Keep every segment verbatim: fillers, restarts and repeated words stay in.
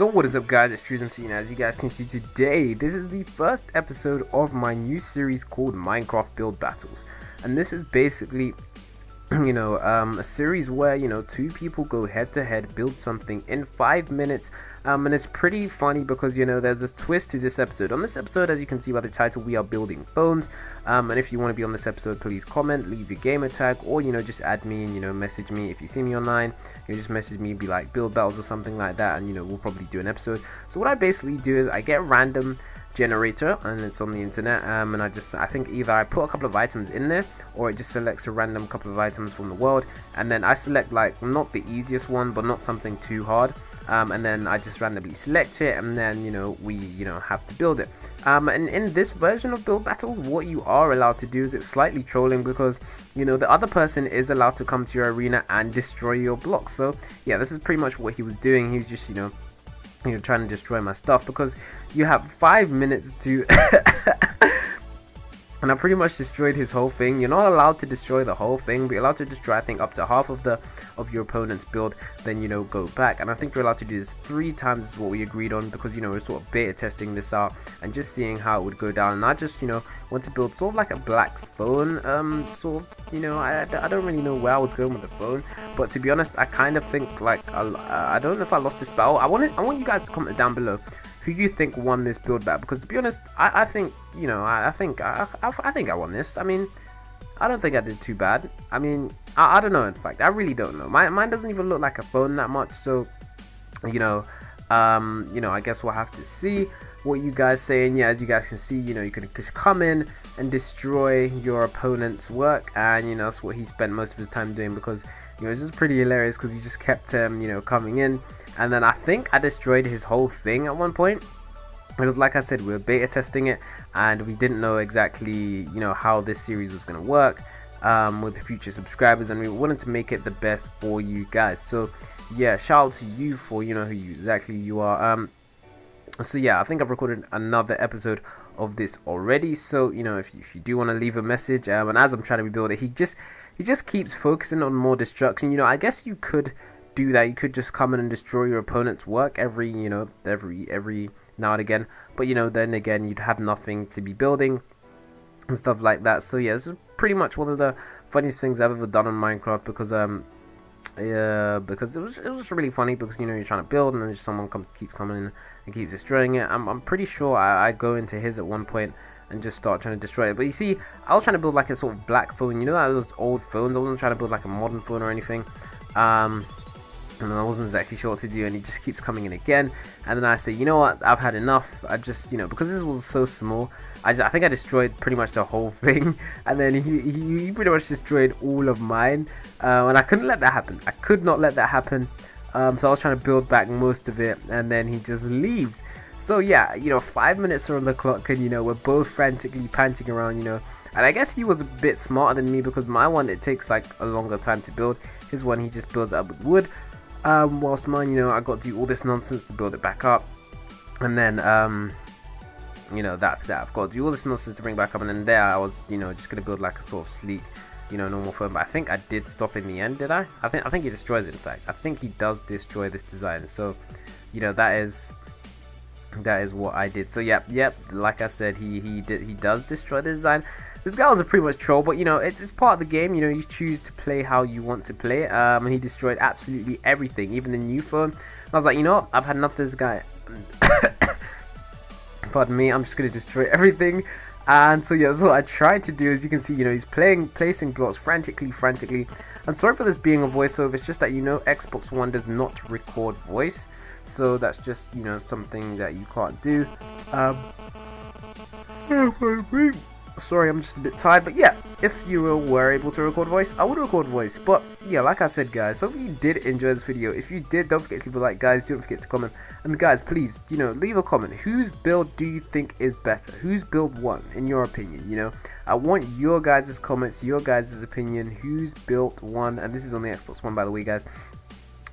So what is up, guys? It's Drewsmc, and as you guys can see today, this is the first episode of my new series called Minecraft Build Battles. And this is basically, you know, um, a series where, you know, two people go head to head, build something in five minutes. Um, and it's pretty funny because, you know, there's this twist to this episode. On this episode, as you can see by the title, we are building phones. Um, and if you want to be on this episode, please comment, leave your gamer tag, or, you know, just add me and, you know, message me. If you see me online, you just message me, be like build battles or something like that, and you know, we'll probably do an episode. So what I basically do is I get a random generator, and it's on the internet, um, and I just I think either I put a couple of items in there, or it just selects a random couple of items from the world, and then I select like not the easiest one, but not something too hard, um, and then I just randomly select it, and then you know we you know have to build it. Um, and in this version of Build Battles, what you are allowed to do is it's slightly trolling because, you know, the other person is allowed to come to your arena and destroy your blocks. So yeah, this is pretty much what he was doing. He was just, you know, you know, trying to destroy my stuff because you have five minutes to... And I pretty much destroyed his whole thing. You're not allowed to destroy the whole thing, but you're allowed to destroy, I think, up to half of the of your opponent's build. Then, you know, go back. And I think you're allowed to do this three times is what we agreed on because, you know, we're sort of beta testing this out and just seeing how it would go down. And I just, you know, want to build sort of like a black phone, um, sort of, you know, I, I don't really know where I was going with the phone. But to be honest, I kind of think, like, I, I don't know if I lost this battle. I, wanted, I want you guys to comment down below who you think won this build battle, because to be honest, I, I think, you know, I, I think, I, I, I think I won this. I mean, I don't think I did too bad. I mean, I, I don't know, in fact, I really don't know. My, mine doesn't even look like a phone that much, so, you know, um, you know, I guess we'll have to see what you guys say. And yeah, as you guys can see, you know, you can just come in and destroy your opponent's work, and you know, that's what he spent most of his time doing because, you know, it's just pretty hilarious because he just kept, um, you know, coming in. And then I think I destroyed his whole thing at one point because, like I said, we were beta testing it and we didn't know exactly, you know, how this series was going to work um, with the future subscribers, and we wanted to make it the best for you guys. So yeah, shout out to you for, you know, who you exactly you are. Um, so yeah, I think I've recorded another episode of this already. So, you know, if you, if you do want to leave a message, um, and as I'm trying to rebuild it, he just he just keeps focusing on more destruction. You know, I guess you could do that. You could just come in and destroy your opponent's work every, you know, every every now and again, but you know, then again, you'd have nothing to be building and stuff like that. So yeah, this is pretty much one of the funniest things I've ever done on Minecraft because um yeah because it was it was just really funny because, you know, you're trying to build and then just someone comes keeps coming in and keeps destroying it. I'm, I'm pretty sure I, I go into his at one point and just start trying to destroy it. But you see, I was trying to build like a sort of black phone, you know, that those old phones. I wasn't trying to build like a modern phone or anything. um And I wasn't exactly sure what to do, and he just keeps coming in again. And then I say, you know what, I've had enough. I just, you know, because this was so small, I, just, I think I destroyed pretty much the whole thing. And then he, he, he pretty much destroyed all of mine. Uh, and I couldn't let that happen. I could not let that happen. Um, so I was trying to build back most of it, and then he just leaves. So yeah, you know, five minutes are on the clock, and, you know, we're both frantically panting around, you know. And I guess he was a bit smarter than me because my one, it takes like a longer time to build. His one, he just builds it up with wood. Um, whilst mine, you know, I got to do all this nonsense to build it back up, and then, um, you know, that, that, I've got to do all this nonsense to bring back up, and then there I was, you know, just going to build like a sort of sleek, you know, normal phone. But I think I did stop in the end, did I? I think, I think he destroys it, in fact. I think he does destroy this design, so, you know, that is, that is what I did. So, yep, yep, like I said, he, he did, he does destroy the design. This guy was a pretty much troll, but you know, it's, it's part of the game. You know, you choose to play how you want to play. Um, and he destroyed absolutely everything, even the new phone. And I was like, you know what? I've had enough of this guy. Pardon me, I'm just going to destroy everything. And so yeah, that's what I tried to do. As you can see, you know, he's playing, placing blocks frantically, frantically. And sorry for this being a voiceover. It's just that, you know, Xbox One does not record voice. So that's just, you know, something that you can't do. Um, sorry, I'm just a bit tired. But yeah, if you were able to record voice, I would record voice. But yeah, like I said, guys, hope you did enjoy this video. If you did, don't forget to leave a like, guys. Don't forget to comment, and guys, please, you know, leave a comment. Whose build do you think is better? Whose build won in your opinion? You know, I want your guys' comments, your guys' opinion. Who's built won? And this is on the Xbox One, by the way, guys.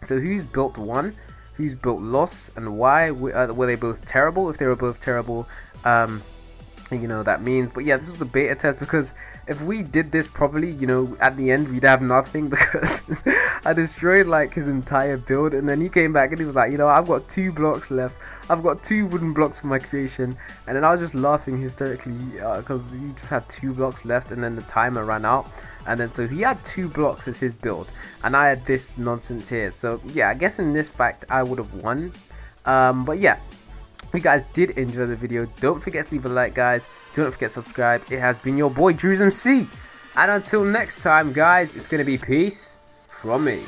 So who's built won, who's built lost, and why? Were they both terrible? If they were both terrible, um you know, that means. But yeah, this was a beta test because if we did this properly, you know, at the end we'd have nothing, because I destroyed like his entire build, and then he came back and he was like, you know, I've got two blocks left, I've got two wooden blocks for my creation. And then I was just laughing hysterically because uh, he just had two blocks left, and then the timer ran out, and then so he had two blocks as his build and I had this nonsense here. So yeah, I guess in this fact I would have won. Um, but yeah, if you guys did enjoy the video, don't forget to leave a like, guys. Don't forget to subscribe. It has been your boy Drewsmc, and until next time, guys, it's gonna be peace from me.